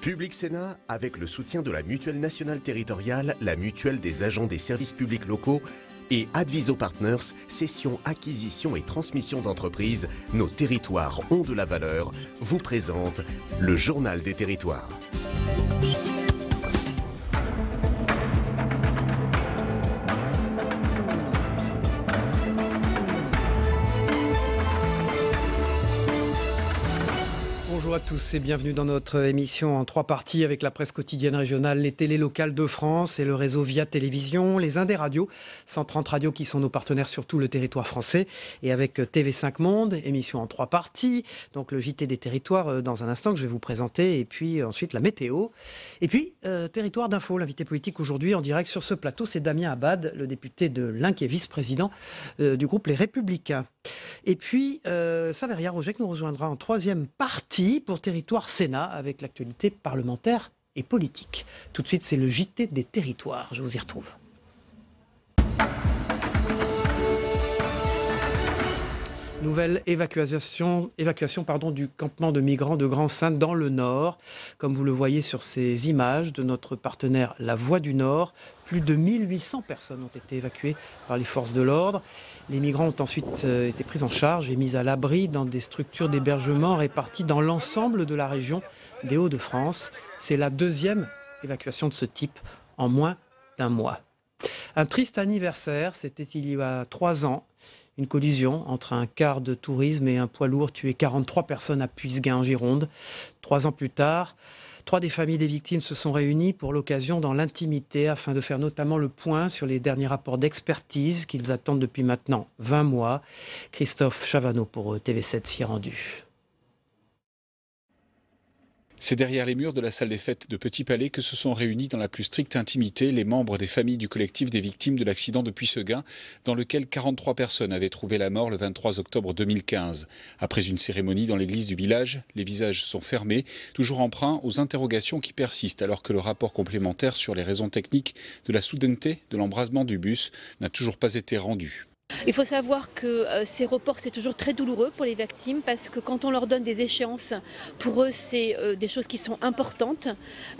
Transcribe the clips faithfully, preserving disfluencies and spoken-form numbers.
Public Sénat, avec le soutien de la Mutuelle nationale territoriale, la Mutuelle des agents des services publics locaux et Adviso Partners, cession, acquisition et transmission d'entreprises, nos territoires ont de la valeur, vous présente le Journal des territoires. Bonjour à tous et bienvenue dans notre émission en trois parties avec la presse quotidienne régionale, les télés locales de France et le réseau Via Télévision, les Indes Radios, cent trente radios qui sont nos partenaires sur tout le territoire français, et avec T V cinq Monde, émission en trois parties, donc le J T des territoires dans un instant que je vais vous présenter, et puis ensuite la météo. Et puis euh, Territoire d'Info, l'invité politique aujourd'hui en direct sur ce plateau, c'est Damien Abad, le député de l'Ain qui est vice-président euh, du groupe Les Républicains. Et puis euh, Saveria Rogec nous rejoindra en troisième partie pour Territoire Sénat avec l'actualité parlementaire et politique. Tout de suite, c'est le J T des territoires. Je vous y retrouve. Nouvelle évacuation, évacuation pardon, du campement de migrants de Grande-Synthe dans le Nord. Comme vous le voyez sur ces images de notre partenaire La Voix du Nord, plus de mille huit cents personnes ont été évacuées par les forces de l'ordre. Les migrants ont ensuite été pris en charge et mis à l'abri dans des structures d'hébergement réparties dans l'ensemble de la région des Hauts-de-France. C'est la deuxième évacuation de ce type en moins d'un mois. Un triste anniversaire, c'était il y a trois ans. Une collision entre un car de tourisme et un poids lourd tuait quarante-trois personnes à Puisseguin, en Gironde. Trois ans plus tard, trois des familles des victimes se sont réunies pour l'occasion dans l'intimité afin de faire notamment le point sur les derniers rapports d'expertise qu'ils attendent depuis maintenant vingt mois. Christophe Chavano pour T V sept s'y est rendu. C'est derrière les murs de la salle des fêtes de Petit Palais que se sont réunis dans la plus stricte intimité les membres des familles du collectif des victimes de l'accident de Puisseguin, dans lequel quarante-trois personnes avaient trouvé la mort le vingt-trois octobre deux mille quinze. Après une cérémonie dans l'église du village, les visages sont fermés, toujours emprunts aux interrogations qui persistent, alors que le rapport complémentaire sur les raisons techniques de la soudaineté de l'embrasement du bus n'a toujours pas été rendu. Il faut savoir que euh, ces reports, c'est toujours très douloureux pour les victimes parce que quand on leur donne des échéances, pour eux, c'est euh, des choses qui sont importantes.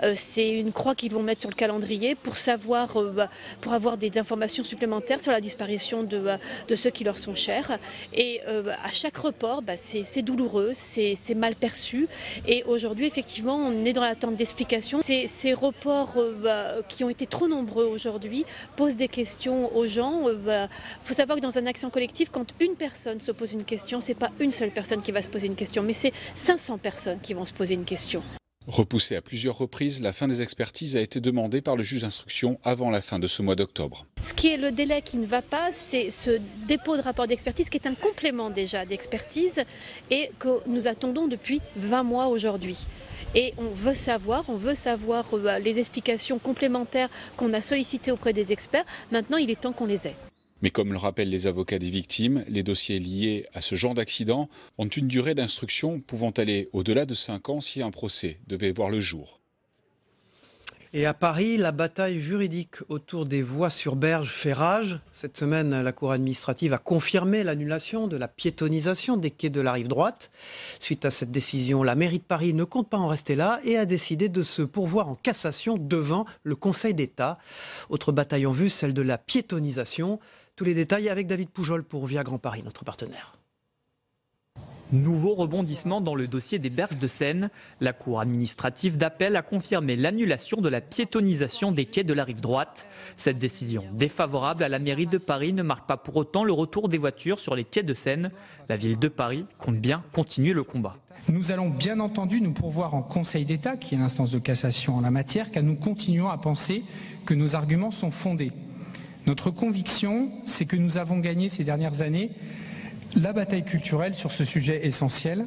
Euh, c'est une croix qu'ils vont mettre sur le calendrier pour savoir, euh, bah, pour avoir des informations supplémentaires sur la disparition de, euh, de ceux qui leur sont chers. Et euh, à chaque report, bah, c'est douloureux, c'est mal perçu. Et aujourd'hui, effectivement, on est dans l'attente d'explications. Ces, ces reports euh, bah, qui ont été trop nombreux aujourd'hui posent des questions aux gens. Euh, bah, faut savoir que dans un action collective, quand une personne se pose une question, ce n'est pas une seule personne qui va se poser une question, mais c'est cinq cents personnes qui vont se poser une question. Repoussée à plusieurs reprises, la fin des expertises a été demandée par le juge d'instruction avant la fin de ce mois d'octobre. Ce qui est le délai qui ne va pas, c'est ce dépôt de rapport d'expertise qui est un complément déjà d'expertise et que nous attendons depuis vingt mois aujourd'hui. Et on veut savoir, on veut savoir les explications complémentaires qu'on a sollicitées auprès des experts. Maintenant, il est temps qu'on les ait. Mais comme le rappellent les avocats des victimes, les dossiers liés à ce genre d'accident ont une durée d'instruction pouvant aller au-delà de cinq ans si un procès devait voir le jour. Et à Paris, la bataille juridique autour des voies sur berge fait rage. Cette semaine, la Cour administrative a confirmé l'annulation de la piétonisation des quais de la rive droite. Suite à cette décision, la mairie de Paris ne compte pas en rester là et a décidé de se pourvoir en cassation devant le Conseil d'État. Autre bataille en vue, celle de la piétonisation. Tous les détails avec David Poujol pour Via Grand Paris, notre partenaire. Nouveau rebondissement dans le dossier des berges de Seine. La Cour administrative d'appel a confirmé l'annulation de la piétonisation des quais de la rive droite. Cette décision défavorable à la mairie de Paris ne marque pas pour autant le retour des voitures sur les quais de Seine. La ville de Paris compte bien continuer le combat. Nous allons bien entendu nous pourvoir en Conseil d'État, qui est l'instance de cassation en la matière, car nous continuons à penser que nos arguments sont fondés. Notre conviction, c'est que nous avons gagné ces dernières années la bataille culturelle sur ce sujet essentiel.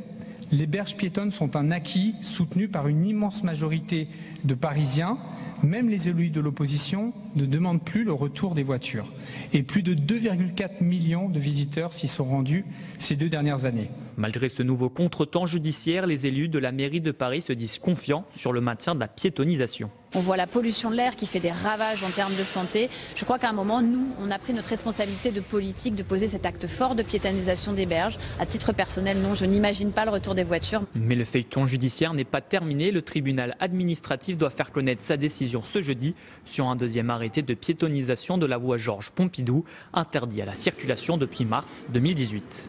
Les berges piétonnes sont un acquis soutenu par une immense majorité de Parisiens. Même les élus de l'opposition ne demandent plus le retour des voitures. Et plus de deux virgule quatre millions de visiteurs s'y sont rendus ces deux dernières années. Malgré ce nouveau contretemps judiciaire, les élus de la mairie de Paris se disent confiants sur le maintien de la piétonisation. on voit la pollution de l'air qui fait des ravages en termes de santé. Je crois qu'à un moment, nous, on a pris notre responsabilité de politique de poser cet acte fort de piétonisation des berges. À titre personnel, non, je n'imagine pas le retour des voitures. Mais le feuilleton judiciaire n'est pas terminé. Le tribunal administratif doit faire connaître sa décision ce jeudi sur un deuxième arrêté de piétonisation de la voie Georges Pompidou, interdit à la circulation depuis mars deux mille dix-huit.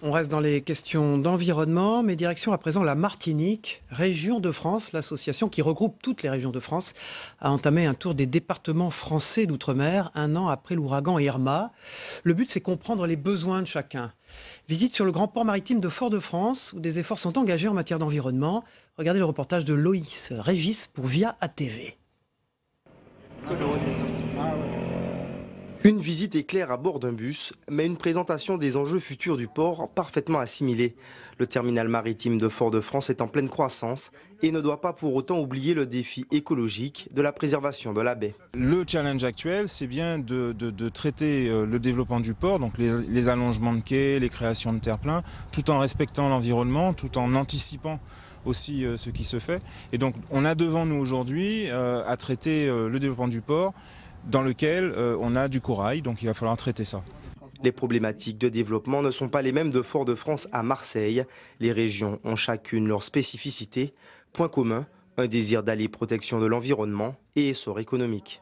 On reste dans les questions d'environnement, mais direction à présent la Martinique, région de France. L'association qui regroupe toutes les régions de France a entamé un tour des départements français d'outre-mer un an après l'ouragan Irma. Le but, c'est comprendre les besoins de chacun. Visite sur le grand port maritime de Fort-de-France, où des efforts sont engagés en matière d'environnement. Regardez le reportage de Loïs Régis pour Via A T V. Une visite éclair à bord d'un bus, mais une présentation des enjeux futurs du port parfaitement assimilée. Le terminal maritime de Fort-de-France est en pleine croissance et ne doit pas pour autant oublier le défi écologique de la préservation de la baie. Le challenge actuel, c'est bien de, de, de traiter le développement du port, donc les, les allongements de quais, les créations de terre-plein, tout en respectant l'environnement, tout en anticipant aussi ce qui se fait. Et donc on a devant nous aujourd'hui euh, à traiter le développement du port, dans lequel euh, on a du corail, donc il va falloir traiter ça. Les problématiques de développement ne sont pas les mêmes de Fort-de-France à Marseille. Les régions ont chacune leur spécificité. Point commun, un désir d'allier protection de l'environnement et essor économique.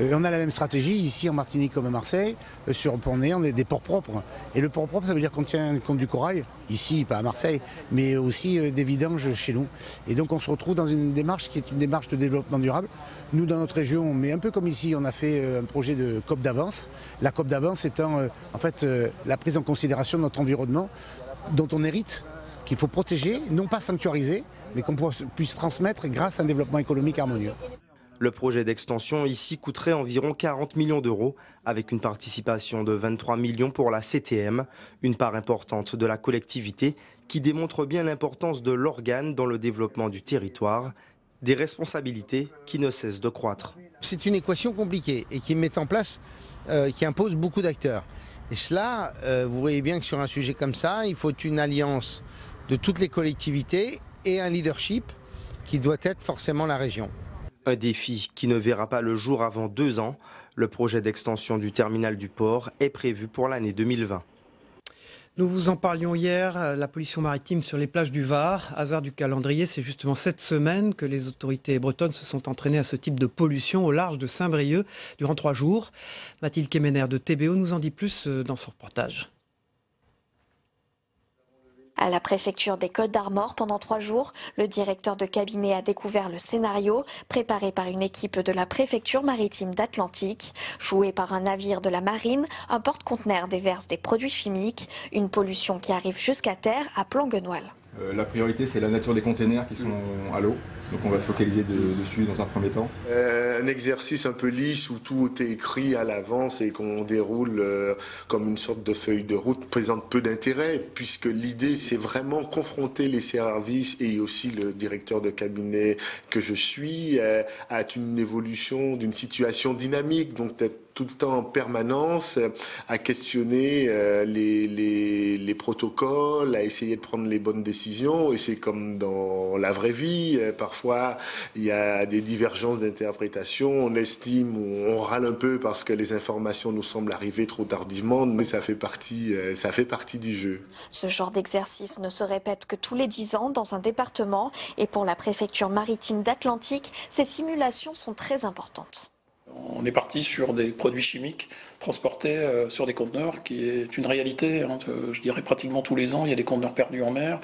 Euh, on a la même stratégie ici en Martinique comme à Marseille. Euh, sur le port néant, on a des ports propres. Et le port propre, ça veut dire qu'on tient compte du corail, ici, pas à Marseille, mais aussi euh, des vidanges chez nous. Et donc on se retrouve dans une démarche qui est une démarche de développement durable. Nous, dans notre région, mais un peu comme ici, on a fait euh, un projet de C O P d'avance. La C O P d'avance étant euh, en fait euh, la prise en considération de notre environnement dont on hérite, qu'il faut protéger, non pas sanctuariser, mais qu'on puisse transmettre grâce à un développement économique harmonieux. Le projet d'extension ici coûterait environ quarante millions d'euros, avec une participation de vingt-trois millions pour la C T M, une part importante de la collectivité qui démontre bien l'importance de l'organe dans le développement du territoire, des responsabilités qui ne cessent de croître. C'est une équation compliquée et qui met en place, euh, qui impose beaucoup d'acteurs. Et cela, euh, vous voyez bien que sur un sujet comme ça, il faut une alliance de toutes les collectivités et un leadership qui doit être forcément la région. Un défi qui ne verra pas le jour avant deux ans. Le projet d'extension du terminal du port est prévu pour l'année deux mille vingt. Nous vous en parlions hier, la pollution maritime sur les plages du Var. Hasard du calendrier, c'est justement cette semaine que les autorités bretonnes se sont entraînées à ce type de pollution au large de Saint-Brieuc durant trois jours. Mathilde Kemener de T B O nous en dit plus dans son reportage. À la préfecture des Côtes-d'Armor, pendant trois jours, le directeur de cabinet a découvert le scénario préparé par une équipe de la préfecture maritime d'Atlantique. Joué par un navire de la marine, un porte-conteneur déverse des produits chimiques, une pollution qui arrive jusqu'à terre à Planguenoil. Euh, la priorité, c'est la nature des containers qui sont à l'eau. Donc on va se focaliser de, dessus dans un premier temps. Euh, un exercice un peu lisse où tout est écrit à l'avance et qu'on déroule euh, comme une sorte de feuille de route présente peu d'intérêt, puisque l'idée, c'est vraiment confronter les services et aussi le directeur de cabinet que je suis euh, à une évolution d'une situation dynamique, donc d'être tout le temps en permanence euh, à questionner euh, les, les, les protocoles, à essayer de prendre les bonnes décisions. Et c'est comme dans la vraie vie, euh, parfois. Parfois, il y a des divergences d'interprétation, on estime, on râle un peu parce que les informations nous semblent arriver trop tardivement, mais ça fait partie, ça fait partie du jeu. Ce genre d'exercice ne se répète que tous les dix ans dans un département, et pour la préfecture maritime d'Atlantique, ces simulations sont très importantes. On est parti sur des produits chimiques transportés sur des conteneurs, qui est une réalité. Je dirais pratiquement tous les ans, il y a des conteneurs perdus en mer.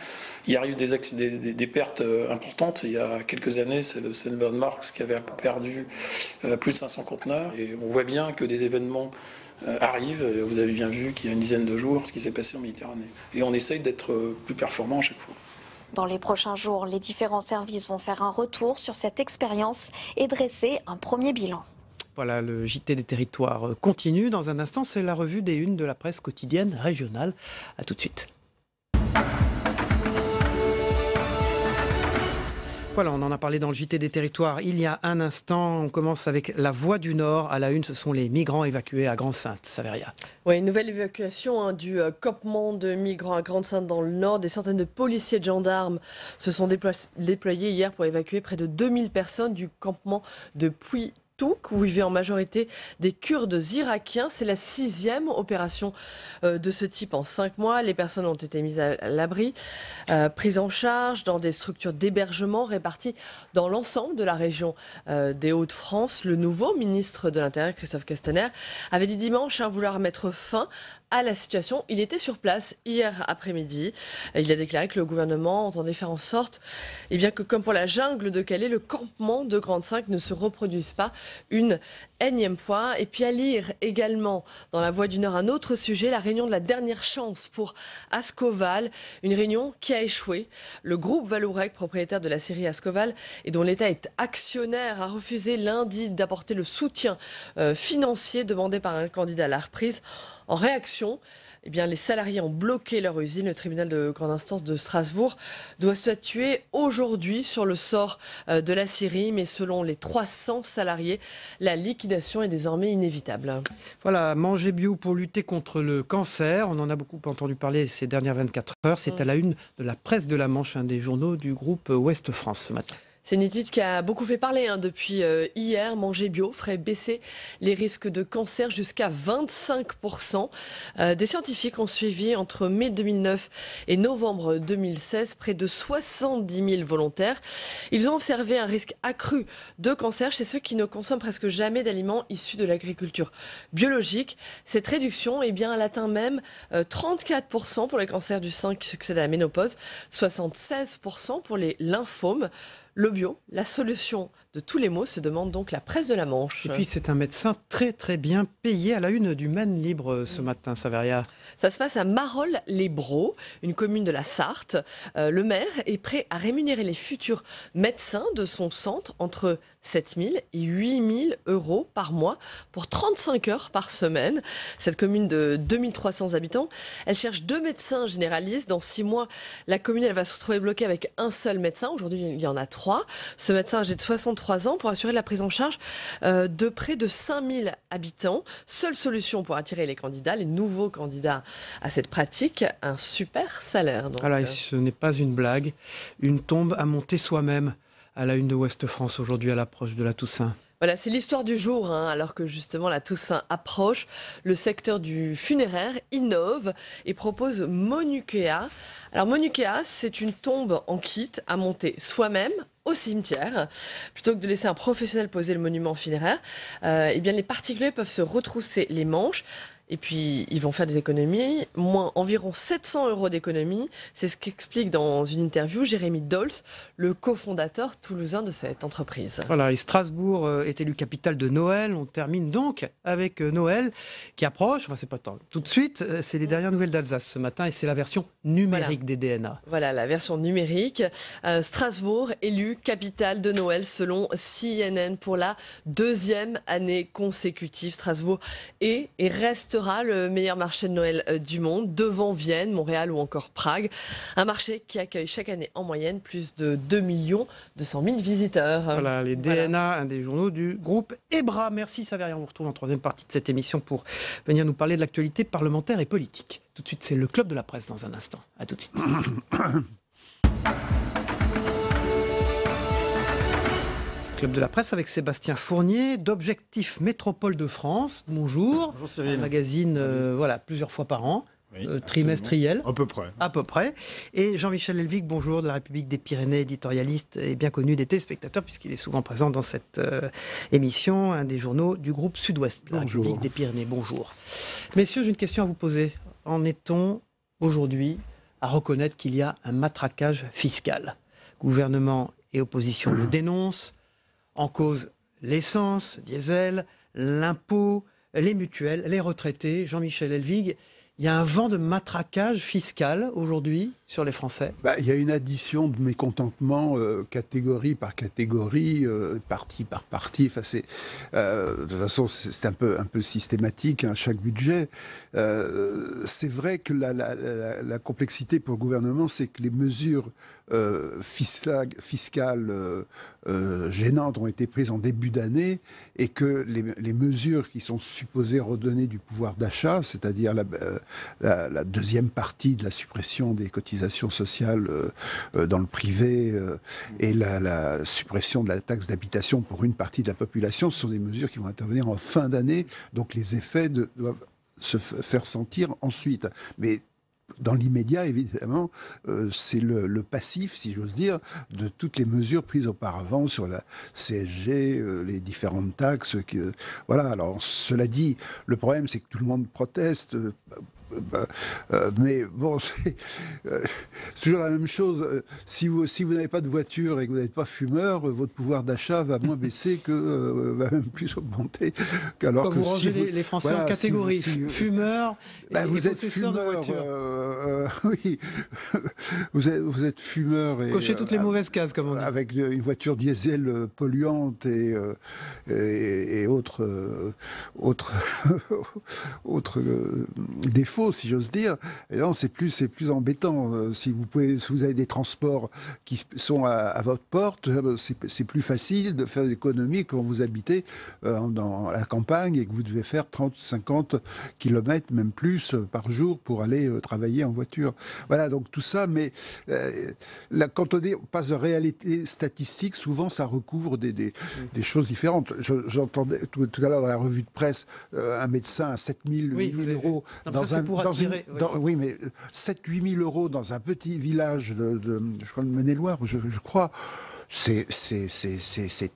Il arrive des, des, des, des pertes importantes. Il y a quelques années, c'est le Seine-Marne qui avait perdu plus de cinq cents conteneurs. Et on voit bien que des événements arrivent. Vous avez bien vu qu'il y a une dizaine de jours ce qui s'est passé en Méditerranée. Et on essaye d'être plus performant à chaque fois. Dans les prochains jours, les différents services vont faire un retour sur cette expérience et dresser un premier bilan. Voilà, le J T des territoires continue. Dans un instant, c'est la revue des unes de la presse quotidienne régionale. À tout de suite. Voilà, on en a parlé dans le J T des territoires il y a un instant. On commence avec La Voix du Nord. À la une, ce sont les migrants évacués à Grande-Synthe. Saveria. Oui, une nouvelle évacuation hein, du euh, campement de migrants à Grande-Synthe dans le Nord. Des centaines de policiers et de gendarmes se sont déployés hier pour évacuer près de deux mille personnes du campement de Puisseguin, où vivaient en majorité des Kurdes irakiens. C'est la sixième opération de ce type en cinq mois. Les personnes ont été mises à l'abri, euh, prises en charge dans des structures d'hébergement réparties dans l'ensemble de la région euh, des Hauts-de-France. Le nouveau ministre de l'Intérieur, Christophe Castaner, avait dit dimanche hein, vouloir mettre fin à la situation. Il était sur place hier après-midi. Il a déclaré que le gouvernement entendait faire en sorte eh bien, que, comme pour la jungle de Calais, le campement de Grande-Synthe ne se reproduise pas une énième fois. Et puis à lire également dans La Voix du Nord un autre sujet, la réunion de la dernière chance pour Ascoval, une réunion qui a échoué. Le groupe Valourec, propriétaire de la série Ascoval et dont l'État est actionnaire, a refusé lundi d'apporter le soutien euh, financier demandé par un candidat à la reprise. En réaction, eh bien, les salariés ont bloqué leur usine. Le tribunal de grande instance de Strasbourg doit statuer aujourd'hui sur le sort de la Syrie. Mais selon les trois cents salariés, la liquidation est désormais inévitable. Voilà, manger bio pour lutter contre le cancer. On en a beaucoup entendu parler ces dernières vingt-quatre heures. C'est à la une de la presse de la Manche, un des journaux du groupe Ouest-France ce matin. C'est une étude qui a beaucoup fait parler hein, depuis euh, hier. Manger bio ferait baisser les risques de cancer jusqu'à vingt-cinq pour cent. Euh, des scientifiques ont suivi entre mai deux mille neuf et novembre deux mille seize près de soixante-dix mille volontaires. Ils ont observé un risque accru de cancer chez ceux qui ne consomment presque jamais d'aliments issus de l'agriculture biologique. Cette réduction, eh bien, elle atteint même euh, trente-quatre pour cent pour les cancers du sein qui succèdent à la ménopause, soixante-seize pour cent pour les lymphomes. Le bio, la solution de tous les maux, se demande donc la presse de la Manche. Et puis c'est un médecin très très bien payé, à la une du Maine Libre ce matin, Saveria. Ça se passe à Marolles-les-Brault, une commune de la Sarthe. Euh, le maire est prêt à rémunérer les futurs médecins de son centre entre sept mille et huit mille euros par mois pour trente-cinq heures par semaine. Cette commune de deux mille trois cents habitants, elle cherche deux médecins généralistes. Dans six mois, la commune elle va se retrouver bloquée avec un seul médecin. Aujourd'hui, il y en a trois. Ce médecin âgé de soixante-trois ans pour assurer la prise en charge euh, de près de cinq mille habitants. Seule solution pour attirer les candidats, les nouveaux candidats à cette pratique, un super salaire. Donc. Alors, ce n'est pas une blague, une tombe à monter soi-même à la une de Ouest-France aujourd'hui à l'approche de la Toussaint. Voilà, c'est l'histoire du jour, hein, alors que justement la Toussaint approche. Le secteur du funéraire innove et propose Monukea. Alors Monukea, c'est une tombe en kit à monter soi-même au cimetière. Plutôt que de laisser un professionnel poser le monument funéraire, euh, eh bien les particuliers peuvent se retrousser les manches. Et puis, ils vont faire des économies, moins environ sept cents euros d'économies. C'est ce qu'explique dans une interview Jérémy Dolls, le cofondateur toulousain de cette entreprise. Voilà, et Strasbourg est élue capitale de Noël. On termine donc avec Noël qui approche. Enfin, c'est pas tant. Tout de suite, c'est les dernières nouvelles d'Alsace ce matin et c'est la version numérique voilà. des D N A. Voilà, la version numérique. Euh, Strasbourg, élue capitale de Noël selon C N N pour la deuxième année consécutive. Strasbourg est et restera le meilleur marché de Noël du monde, devant Vienne, Montréal ou encore Prague. Un marché qui accueille chaque année en moyenne plus de deux millions deux cent mille visiteurs. Voilà, les D N A, voilà. Un des journaux du groupe Ebra. Merci Saveria, on vous retrouve en troisième partie de cette émission pour venir nous parler de l'actualité parlementaire et politique. Tout de suite, c'est le Club de la Presse dans un instant. À tout de suite. Club de la Presse avec Sébastien Fournier d'Objectif Métropole de France. Bonjour. Bonjour Cyril. Un magazine euh, voilà, plusieurs fois par an, oui, euh, trimestriel. À peu près. À peu près. Et Jean-Michel Helvig, bonjour, de la République des Pyrénées, éditorialiste et bien connu des téléspectateurs puisqu'il est souvent présent dans cette euh, émission, un des journaux du groupe Sud-Ouest, la bonjour. République des Pyrénées. Bonjour. Messieurs, j'ai une question à vous poser. En est-on aujourd'hui à reconnaître qu'il y a un matraquage fiscal? Gouvernement et opposition le dénoncent. En cause, l'essence, diesel, l'impôt, les mutuelles, les retraités. Jean-Michel Helvig, il y a un vent de matraquage fiscal aujourd'hui sur les Français. Bah, il y a une addition de mécontentement euh, catégorie par catégorie, euh, parti par parti. Enfin, c'est, euh, de toute façon, c'est un peu, un peu systématique, hein, chaque budget. Euh, c'est vrai que la, la, la, la complexité pour le gouvernement, c'est que les mesures euh, fiscales, fiscales euh, euh, gênantes ont été prises en début d'année et que les, les mesures qui sont supposées redonner du pouvoir d'achat, c'est-à-dire la, euh, la, la deuxième partie de la suppression des cotisations sociales euh, euh, dans le privé euh, et la, la suppression de la taxe d'habitation pour une partie de la population, ce sont des mesures qui vont intervenir en fin d'année, donc les effets de, doivent se faire sentir ensuite. Mais dans l'immédiat, évidemment, euh, c'est le, le passif, si j'ose dire, de toutes les mesures prises auparavant sur la C S G, euh, les différentes taxes. Qui, euh, voilà, alors cela dit, le problème c'est que tout le monde proteste. Euh, Bah, euh, mais bon, c'est euh, toujours la même chose. Si vous, si vous n'avez pas de voiture et que vous n'êtes pas fumeur, votre pouvoir d'achat va moins baisser que euh, va même plus augmenter. Alors que vous rangez si vous, les Français voilà, en catégorie si vous, si, fumeurs bah, et vous êtes fumeur, de voiture. Euh, euh, oui, vous êtes, vous êtes fumeur et cochez toutes les euh, mauvaises cases, comme on dit. Avec une voiture diesel polluante et euh, et, et autres euh, autres autres euh, défauts. Si j'ose dire, c'est plus, c'est plus embêtant. Euh, si, vous pouvez, si vous avez des transports qui sont à, à votre porte, euh, c'est plus facile de faire des économies quand vous habitez euh, dans la campagne et que vous devez faire trente, cinquante kilomètres, même plus, euh, par jour pour aller euh, travailler en voiture. Voilà, donc tout ça, mais euh, là, quand on, dit, on passe de réalité statistique, souvent ça recouvre des, des, oui. des choses différentes. J'entendais Je, tout, tout à l'heure dans la revue de presse euh, un médecin à sept mille, oui, huit mille euros non, dans un Pour attirer, dans une, dans, oui. oui, mais sept à huit mille euros dans un petit village de, de je crois, de Maine-et-Loire, je, je crois. C'est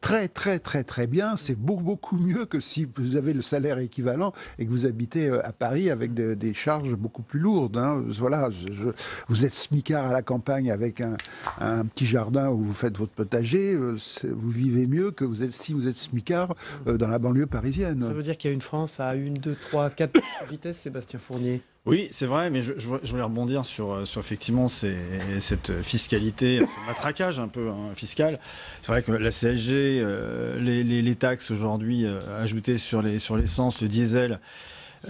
très, très, très, très bien. C'est beaucoup, beaucoup mieux que si vous avez le salaire équivalent et que vous habitez à Paris avec de, des charges beaucoup plus lourdes. Hein. Voilà, je, je, vous êtes smicard à la campagne avec un, un petit jardin où vous faites votre potager. Vous vivez mieux que vous êtes, si vous êtes smicard dans la banlieue parisienne. Ça veut dire qu'il y a une France à une, deux, trois, quatre vitesses, Sébastien Fournier. Oui, c'est vrai, mais je, je, je voulais rebondir sur, sur effectivement ces, cette fiscalité, ce matraquage un peu hein, fiscal. C'est vrai que la C S G, euh, les, les, les taxes aujourd'hui euh, ajoutées sur les, sur l'essence, le diesel,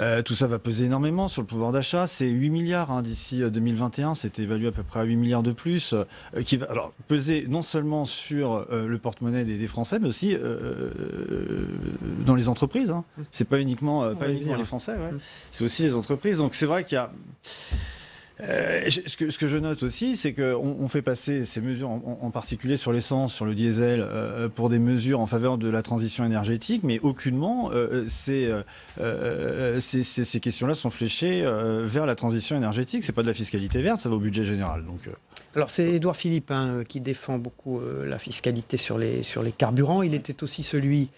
euh, tout ça va peser énormément sur le pouvoir d'achat. C'est huit milliards hein, d'ici deux mille vingt et un, c'était évalué à peu près à huit milliards de plus, euh, qui va alors peser non seulement sur euh, le porte-monnaie des, des Français, mais aussi euh, dans les entreprises. Hein. C'est pas uniquement, euh, pas uniquement les Français, ouais. C'est aussi les entreprises. Donc c'est vrai qu'il y a... Euh, ce, que, ce que je note aussi, c'est qu'on on fait passer ces mesures, en, en particulier sur l'essence, sur le diesel, euh, pour des mesures en faveur de la transition énergétique, mais aucunement euh, ces, euh, ces, ces, ces questions-là sont fléchées euh, vers la transition énergétique. C'est pas de la fiscalité verte, ça va au budget général. Donc, euh... Alors c'est Edouard Philippe hein, qui défend beaucoup euh, la fiscalité sur les, sur les carburants. Il était aussi celui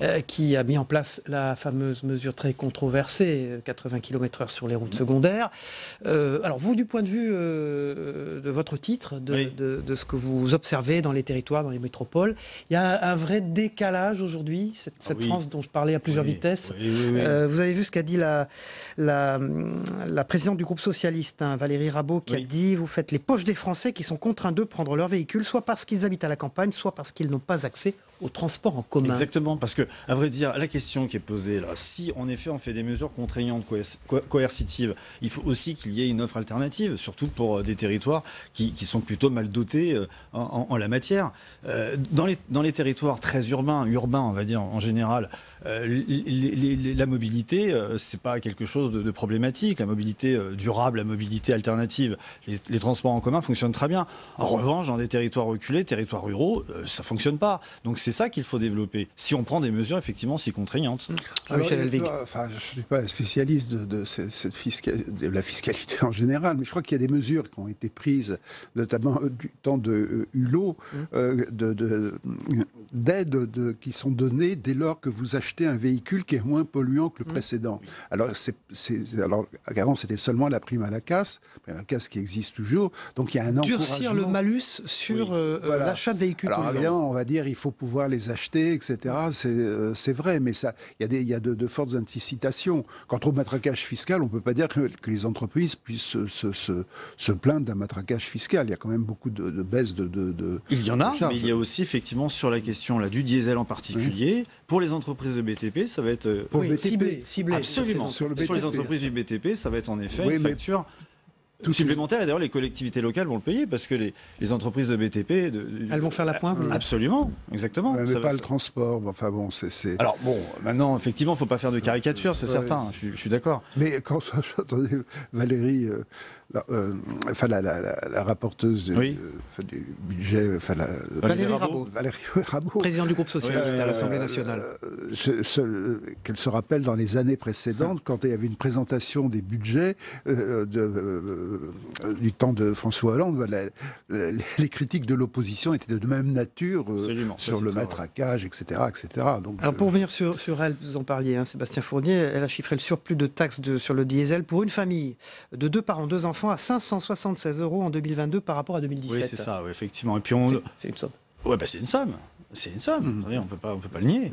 euh, qui a mis en place la fameuse mesure très controversée, quatre-vingts kilomètres heure sur les routes secondaires. Euh, alors vous Vous, du point de vue euh, de votre titre, de, oui. de, de ce que vous observez dans les territoires, dans les métropoles, il y a un, un vrai décalage aujourd'hui, cette, cette ah oui. France dont je parlais à plusieurs oui. vitesses. Oui, oui, oui. Euh, vous avez vu ce qu'a dit la, la, la présidente du groupe socialiste, hein, Valérie Rabault, qui oui. a dit « Vous faites les poches des Français qui sont contraints de prendre leur véhicule, soit parce qu'ils habitent à la campagne, soit parce qu'ils n'ont pas accès au transport en commun. » Exactement, parce que, à vrai dire, la question qui est posée là, si en effet on fait des mesures contraignantes, coercitives, il faut aussi qu'il y ait une offre alternative. Surtout pour des territoires qui, qui sont plutôt mal dotés en, en, en la matière. Euh, dans, les, dans les territoires très urbains, urbains on va dire en général, euh, les, les, les, la mobilité, euh, c'est pas quelque chose de, de problématique. La mobilité durable, la mobilité alternative, les, les transports en commun fonctionnent très bien. En revanche, dans des territoires reculés, territoires ruraux, euh, ça fonctionne pas. Donc c'est ça qu'il faut développer, si on prend des mesures effectivement si contraignantes. Jean-Michel Helvig. Enfin, je suis pas spécialiste de, de, cette fiscal, de la fiscalité en général. Mais je crois qu'il y a des mesures qui ont été prises, notamment du temps de Hulot, euh, d'aides de, de, qui sont données dès lors que vous achetez un véhicule qui est moins polluant que le précédent. Alors, c'est, c'est, alors avant, c'était seulement la prime à la casse, prime à la casse qui existe toujours. Donc, il y a un encouragement. Durcir le malus sur oui. euh, voilà. l'achat de véhicules. Alors, évidemment, on va dire il faut pouvoir les acheter, et cetera. C'est euh, vrai, mais ça, il y a, des, il y a de, de fortes incitations. Quant au matraquage fiscal, on ne peut pas dire que, que les entreprises puissent Se, se, se plaindre d'un matraquage fiscal. Il y a quand même beaucoup de, de baisses de, de, de Il y en a, mais il y a aussi effectivement sur la question là, du diesel en particulier, oui. pour les entreprises de B T P, ça va être... Pour oui, B T P, ciblé, ciblé. Absolument. Sur, le B T P. Sur les entreprises du B T P, ça va être en effet oui, une facture... Tout supplémentaire, et d'ailleurs les collectivités locales vont le payer parce que les, les entreprises de B T P... De, de, elles vont faire la pointe. Absolument, exactement. Mais, mais pas va... le transport, enfin bon, c'est... Alors bon, maintenant, effectivement, il ne faut pas faire de caricature, c'est ouais, certain, ouais. Je, je suis d'accord. Mais quand j'entendais Valérie, euh, la, euh, enfin la, la, la, la rapporteuse du, oui. euh, enfin, du budget... Enfin, la, Valérie, Valérie Rabault. Valérie Rabault. Présidente du groupe socialiste ouais, à l'Assemblée nationale. Euh, euh, euh, Qu'elle se rappelle dans les années précédentes, quand il y avait une présentation des budgets euh, de... Euh, du temps de François Hollande, la, la, les critiques de l'opposition étaient de même nature euh, sur le matraquage, et cetera, et cetera. Donc, alors je... pour revenir sur, sur elle, vous en parliez, hein, Sébastien Fournier, elle a chiffré le surplus de taxes de, sur le diesel pour une famille de deux parents, deux enfants à cinq cent soixante-seize euros en deux mille vingt-deux par rapport à deux mille dix-sept. Oui, c'est ça, oui, effectivement. Et puis on... C'est une somme. Ouais, bah c'est une somme. C'est une somme. Mmh. On peut pas, on peut pas le nier.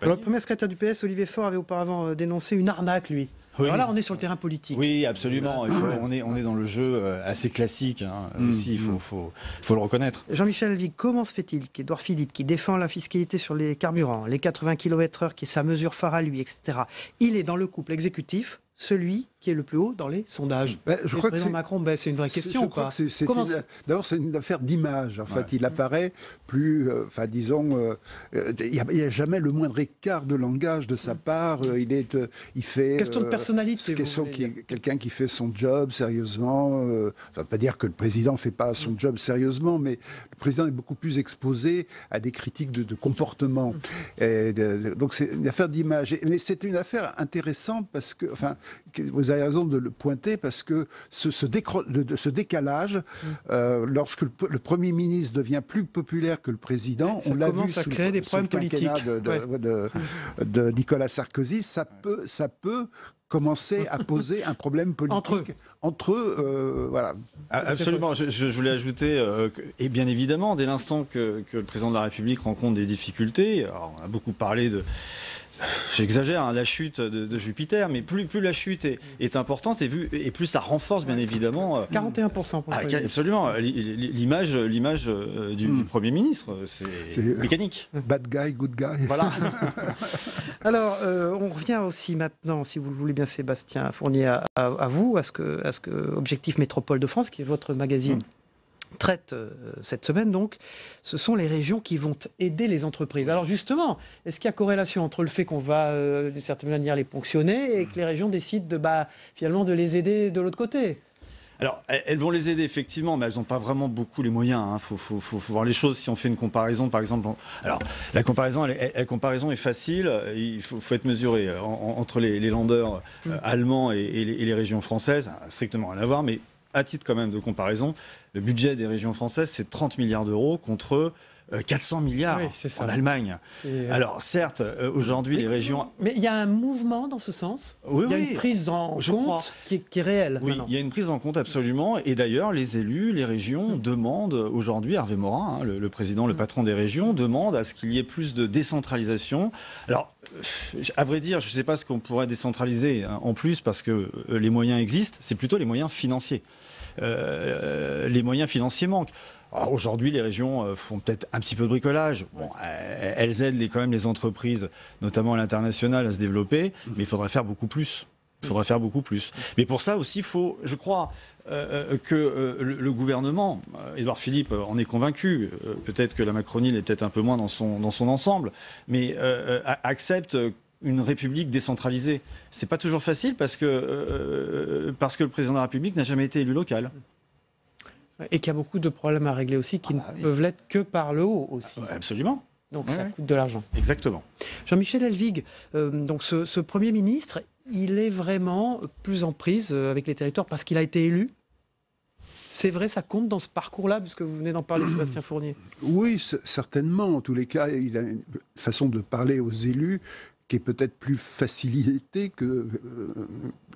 Alors, le premier secrétaire du P S, Olivier Faure, avait auparavant dénoncé une arnaque, lui. Oui. Alors là, on est sur le terrain politique. Oui, absolument. Il faut, on, est, on est dans le jeu assez classique, hein, mmh, aussi, il faut, mmh. faut, faut le reconnaître. Jean-Michel Helvig, comment se fait-il qu'Edouard Philippe, qui défend la fiscalité sur les carburants, les quatre-vingts kilomètres heure, qui est sa mesure phare à lui, et cetera, il est dans le couple exécutif, celui qui est le plus haut dans les sondages. Ben, je crois le président que Macron, ben, c'est une vraie question. D'abord, c'est une affaire d'image. En ouais. fait, il apparaît plus, enfin, euh, disons, il euh, n'y a, a jamais le moindre écart de langage de sa part. Euh, il est, euh, il fait. Question euh, de personnalité. Question qui, quelqu'un qui fait son job sérieusement. Euh, ça ne veut pas dire que le président ne fait pas son job sérieusement, mais le président est beaucoup plus exposé à des critiques de, de comportement. Et, de, donc, c'est une affaire d'image. Mais c'est une affaire intéressante parce que, enfin. Vous avez raison de le pointer parce que ce, ce, décro... ce décalage, mmh. euh, lorsque le, le Premier ministre devient plus populaire que le Président, ça on l'a vu sous, créer des sous le quinquennat de, de, ouais. de, de Nicolas Sarkozy, ça peut, ça peut commencer à poser un problème politique entre eux. Entre eux euh, voilà. Absolument, je, je voulais ajouter, euh, que, et bien évidemment, dès l'instant que, que le Président de la République rencontre des difficultés, alors on a beaucoup parlé de... J'exagère, hein, la chute de, de Jupiter, mais plus, plus la chute est, est importante et, vu, et plus ça renforce bien évidemment... Euh, quarante et un pour cent pour ah, absolument, l'image du, mm. du Premier ministre, c'est mécanique. Bad guy, good guy. Voilà. Alors, euh, on revient aussi maintenant, si vous le voulez bien Sébastien Fournier, à, à, à vous, à ce, que, à ce que Objectif Métropole de France, qui est votre magazine, mm. traite euh, cette semaine donc, ce sont les régions qui vont aider les entreprises. Alors justement, est-ce qu'il y a corrélation entre le fait qu'on va euh, d'une certaine manière les ponctionner et que les régions décident de, bah, finalement de les aider de l'autre côté ? Alors, elles vont les aider, effectivement, mais elles n'ont pas vraiment beaucoup les moyens. Il hein. faut, faut, faut, faut voir les choses. Si on fait une comparaison, par exemple... On... Alors, la comparaison, elle, elle, la comparaison est facile. Il faut, faut être mesuré en, en, entre les, les landeurs euh, allemands et, et, les, et les régions françaises. Strictement rien à voir, mais... À titre quand même de comparaison, le budget des régions françaises, c'est trente milliards d'euros contre quatre cents milliards oui, en Allemagne. Alors certes, aujourd'hui, les régions... Mais il y a un mouvement dans ce sens. Oui, il y a oui. une prise en Je compte qui est, qui est réelle. Oui, maintenant. Il y a une prise en compte absolument. Et d'ailleurs, les élus, les régions demandent aujourd'hui, Hervé Morin, hein, le, le président, le patron des régions, demande à ce qu'il y ait plus de décentralisation. Alors, à vrai dire, je ne sais pas ce qu'on pourrait décentraliser hein, en plus parce que les moyens existent, c'est plutôt les moyens financiers. Euh, les moyens financiers manquent. Aujourd'hui, les régions font peut-être un petit peu de bricolage. Bon, elles aident les, quand même les entreprises, notamment à l'international, à se développer, mais il faudrait faire beaucoup plus. Il faudrait faire beaucoup plus. Mais pour ça aussi, il faut, je crois, euh, que euh, le, le gouvernement, Edouard Philippe en est convaincu, euh, peut-être que la Macronie l'est peut-être un peu moins dans son, dans son ensemble, mais euh, accepte une république décentralisée. C'est pas toujours facile parce que, euh, parce que le président de la République n'a jamais été élu local. Et qu'il y a beaucoup de problèmes à régler aussi qui ah, ne oui. peuvent l'être que par le haut aussi. Absolument. Donc oui, ça oui. coûte de l'argent. Exactement. Jean-Michel Helvig, euh, donc ce, ce Premier ministre, il est vraiment plus en prise avec les territoires parce qu'il a été élu. C'est vrai, ça compte dans ce parcours-là, puisque vous venez d'en parler, Sébastien Fournier. Oui, certainement. En tous les cas, il a une façon de parler aux élus qui est peut-être plus facilité que,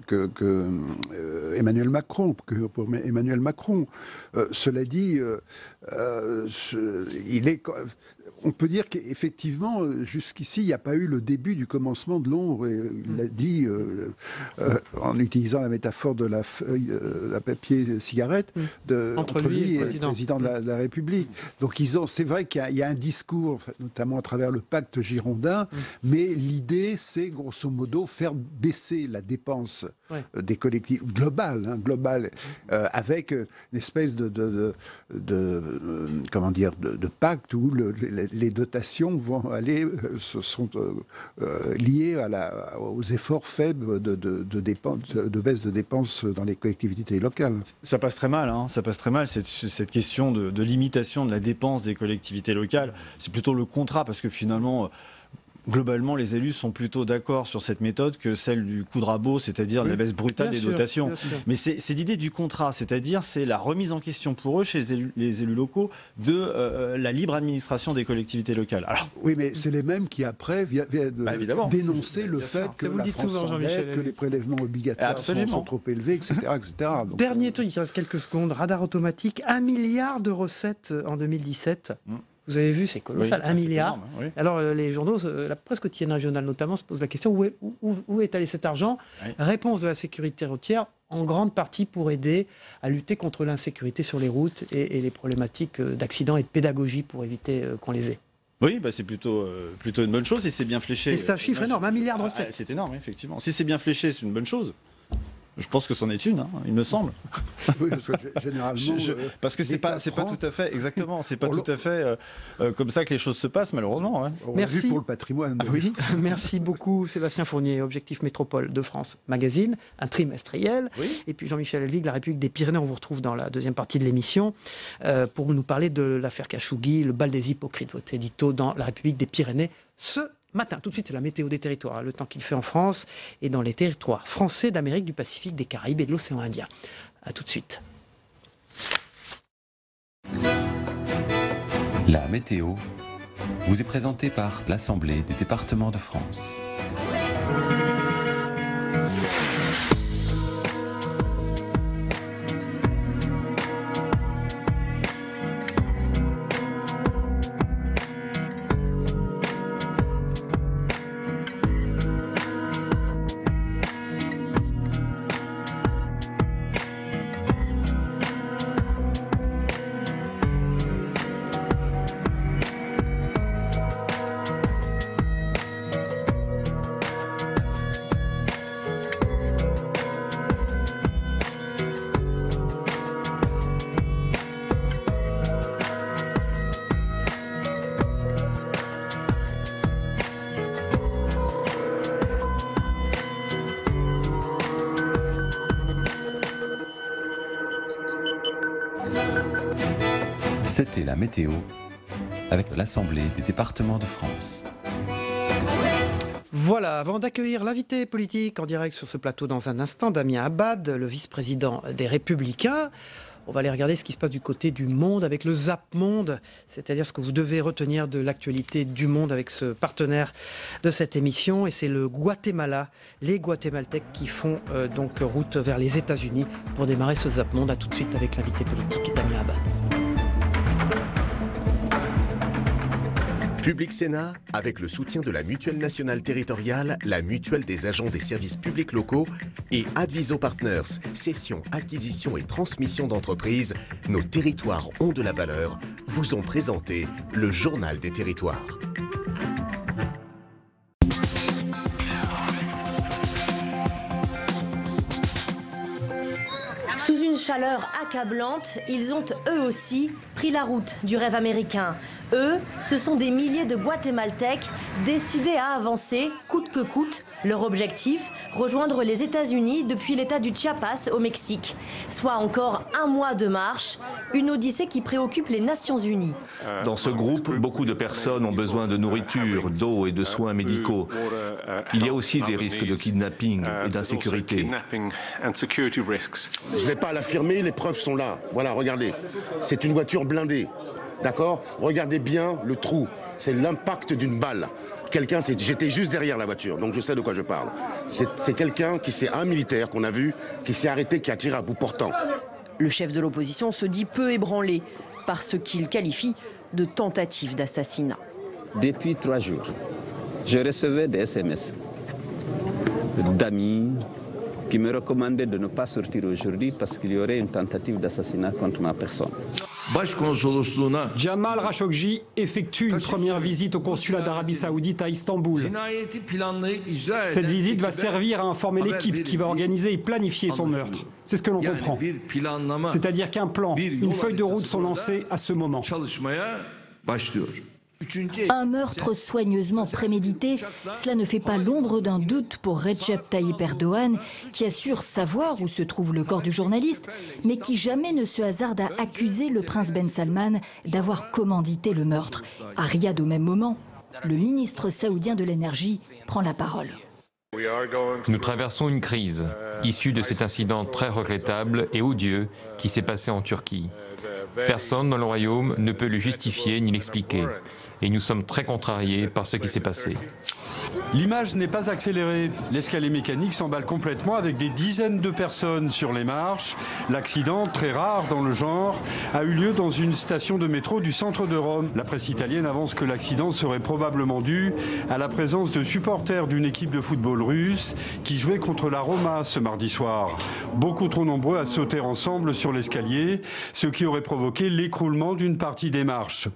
que, que euh, Emmanuel Macron, que pour Emmanuel Macron. Euh, cela dit, euh, euh, je, il est... on peut dire qu'effectivement, jusqu'ici, il n'y a pas eu le début du commencement de l'ombre. Il l'a dit euh, euh, en utilisant la métaphore de la feuille, euh, la papier cigarette, de, entre, entre lui et le président, président de, la, de la République. Donc, ils ont. C'est vrai qu'il y, y a un discours, notamment à travers le pacte girondin, mm. mais l'idée, c'est grosso modo faire baisser la dépense ouais. des collectifs globale, hein, globale, euh, avec une espèce de, de, de, de euh, comment dire, de, de pacte où le, les les dotations vont aller, sont euh, liées à la, aux efforts faibles de, de, de, dépense, de baisse de dépenses dans les collectivités locales. Ça passe très mal, hein, ça passe très mal cette, cette question de, de limitation de la dépense des collectivités locales. C'est plutôt le contrat, parce que finalement, globalement, les élus sont plutôt d'accord sur cette méthode que celle du coup de rabot, c'est-à-dire oui, la baisse brutale des sûr, dotations. Mais c'est l'idée du contrat, c'est-à-dire c'est la remise en question pour eux, chez les élus, les élus locaux, de euh, la libre administration des collectivités locales. Alors, oui, mais c'est les mêmes qui, après, viennent bah, dénoncer le fait ça. que vous la dites France souvent, Jean-Michel, que les prélèvements obligatoires sont, sont trop élevés, et cetera et cetera. Donc, dernier truc, il reste quelques secondes. Radar automatique, un milliard de recettes en deux mille dix-sept. Hum. Vous avez vu, c'est colossal, oui, un milliard. Énorme, oui. Alors les journaux, la presse quotidienne régionale notamment, se pose la question, où est, où, où est allé cet argent ? Oui. Réponse de la sécurité routière, en grande partie pour aider à lutter contre l'insécurité sur les routes et, et les problématiques d'accidents et de pédagogie pour éviter qu'on les ait. Oui, bah c'est plutôt, euh, plutôt une bonne chose si c'est bien fléché. C'est un chiffre énorme, un milliard de recettes. Ah, c'est énorme, effectivement. Si c'est bien fléché, c'est une bonne chose. Je pense que c'en est une, hein, il me semble. Oui, parce que généralement, je, je, parce que c'est pas, c'est pas tout à fait, exactement, c'est pas tout à fait euh, comme ça que les choses se passent, malheureusement. Hein. Merci pour le patrimoine. Ah, oui. Merci beaucoup, Sébastien Fournier, Objectif Métropole de France Magazine, un trimestriel. Oui. Et puis Jean-Michel Helvig, La République des Pyrénées. On vous retrouve dans la deuxième partie de l'émission euh, pour nous parler de l'affaire Khashoggi, le bal des hypocrites. Votre édito dans La République des Pyrénées ce matin. Tout de suite, c'est la météo des territoires, le temps qu'il fait en France et dans les territoires français d'Amérique du Pacifique, des Caraïbes et de l'océan Indien. A tout de suite. La météo vous est présentée par l'Assemblée des départements de France. C'était la météo avec l'Assemblée des départements de France. Voilà, avant d'accueillir l'invité politique en direct sur ce plateau dans un instant, Damien Abad, le vice-président des Républicains. On va aller regarder ce qui se passe du côté du Monde avec le Zap Monde, c'est-à-dire ce que vous devez retenir de l'actualité du Monde avec ce partenaire de cette émission. Et c'est le Guatemala, les Guatémaltèques qui font euh, donc route vers les États-Unis pour démarrer ce Zap Monde. A tout de suite avec l'invité politique Damien Abad. Public Sénat, avec le soutien de la Mutuelle nationale territoriale, la Mutuelle des agents des services publics locaux et Adviso Partners, cession, acquisition et transmission d'entreprises, nos territoires ont de la valeur, vous ont présenté le Journal des territoires. Sous une chaleur accablante, ils ont eux aussi pris la route du rêve américain. Eux, ce sont des milliers de Guatémaltèques décidés à avancer, coûte que coûte. Leur objectif, rejoindre les États-Unis depuis l'état du Chiapas au Mexique. Soit encore un mois de marche, une odyssée qui préoccupe les Nations Unies. Dans ce groupe, beaucoup de personnes ont besoin de nourriture, d'eau et de soins médicaux. Il y a aussi des risques de kidnapping et d'insécurité. Je ne vais pas l'affirmer, les preuves sont là. Voilà, regardez, c'est une voiture blindée. D'accord ? Regardez bien le trou, c'est l'impact d'une balle. Quelqu'un, j'étais juste derrière la voiture, donc je sais de quoi je parle. C'est quelqu'un qui s'est, un militaire qu'on a vu, qui s'est arrêté, qui a tiré à bout portant. Le chef de l'opposition se dit peu ébranlé par ce qu'il qualifie de tentative d'assassinat. depuis trois jours, je recevais des S M S d'amis qui me recommandaient de ne pas sortir aujourd'hui parce qu'il y aurait une tentative d'assassinat contre ma personne. Jamal Khashoggi effectue une première visite au consulat d'Arabie Saoudite à Istanbul. Cette visite va servir à informer l'équipe qui va organiser et planifier son meurtre. C'est ce que l'on comprend. C'est-à-dire qu'un plan, une feuille de route sont lancées à ce moment. Un meurtre soigneusement prémédité, cela ne fait pas l'ombre d'un doute pour Recep Tayyip Erdogan, qui assure savoir où se trouve le corps du journaliste, mais qui jamais ne se hasarde à accuser le prince Ben Salman d'avoir commandité le meurtre. À Riyad, au même moment, le ministre saoudien de l'énergie prend la parole. Nous traversons une crise, issue de cet incident très regrettable et odieux qui s'est passé en Turquie. Personne dans le royaume ne peut le justifier ni l'expliquer. Et nous sommes très contrariés par ce qui s'est passé. L'image n'est pas accélérée. L'escalier mécanique s'emballe complètement avec des dizaines de personnes sur les marches. L'accident, très rare dans le genre, a eu lieu dans une station de métro du centre de Rome. La presse italienne avance que l'accident serait probablement dû à la présence de supporters d'une équipe de football russe qui jouait contre la Roma ce mardi soir. Beaucoup trop nombreux à sauter ensemble sur l'escalier, ce qui aurait provoqué l'écroulement d'une partie des marches.